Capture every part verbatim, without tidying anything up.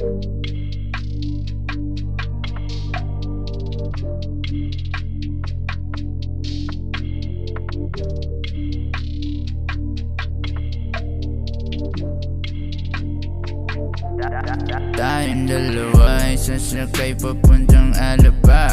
Tayong dalawa, isa sakay papuntang Alabab.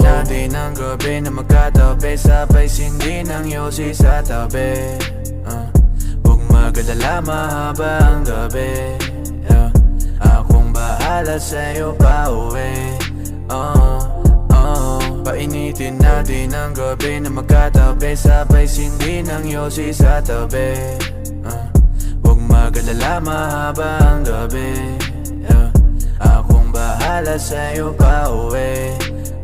natin ang gabi na magkatabi, sabay sindi ng yosi sa tabi. uh, Huwag mag-alala, mahaba ang gabi. uh, Akong bahala sa'yo pa uwi. uh, uh, Painitin natin ang gabi na magkatabi, sabay sindi ng yosi sa tabi. uh, Huwag mag-alala, mahaba ang gabi. uh, Akong bahala sa'yo pa uwi.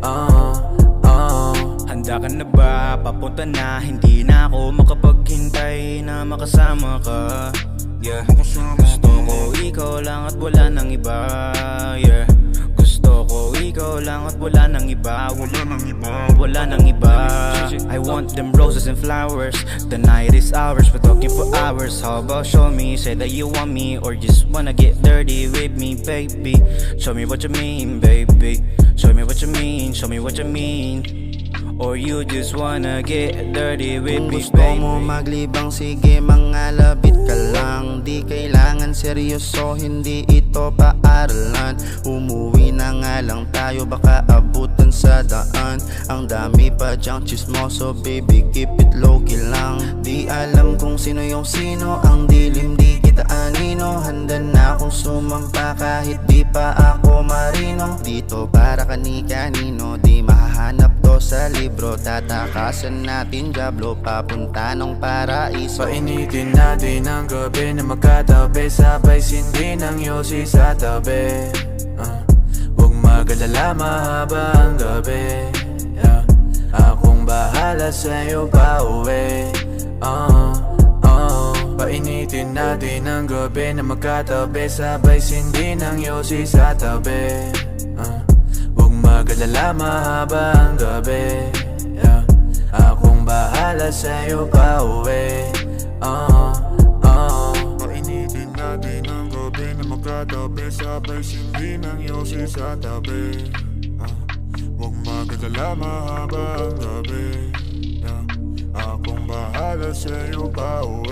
Oh, oh. Handa ka na ba? Papunta na. Hindi na ako makapaghintay na makasama ka. Yeah. Gusto ko ikaw lang at wala ng iba. Yeah. Gusto ko ikaw lang at wala ng iba. Wala ng iba, wala ng iba. I want them roses and flowers. The night is ours, we're talking for hours. How about show me, say that you want me, or just wanna get dirty with me, baby. Show me what you mean, baby. Show me what you mean, show me what you mean. Or you just wanna get dirty with me, baby. Kung gusto mo maglibang, sige, mangalabit ka lang. Di kailangan seryoso, hindi ito paaralan. Umuwi na nga lang tayo, baka abutan sa daan. Ang dami pa dyang chismoso, baby, keep it low-key lang. Di alam kung sino yung sino, ang dilim di kita anino. Handa na akong sumampa kahit di pa ako marino. Dito para kani-kanino, di mahahanap to sa libo. Tatakasan natin, diablo, papunta ng paraiso. Painitin natin ang gabi na magkatabi, sabay sindi ng yosi sa tabi. uh, Huwag mag-alala, mahaba ang gabi. uh, Akong bahala sa'yo pa uwi. uh, uh, Painitin natin ang gabi na magkatabi, sabay sindi ng yosi sa tabi. uh, Huwag mag-alala, mahaba ang gabi. Akong bahala sa'yo pa uwi. uh, uh. Painitin natin ang gabi na magkatabi, sabay sindi ng yosi sa tabi. uh, Huwag mag-alala, mahaba ang gabi. uh, Akong bahala sa'yo pa uwi.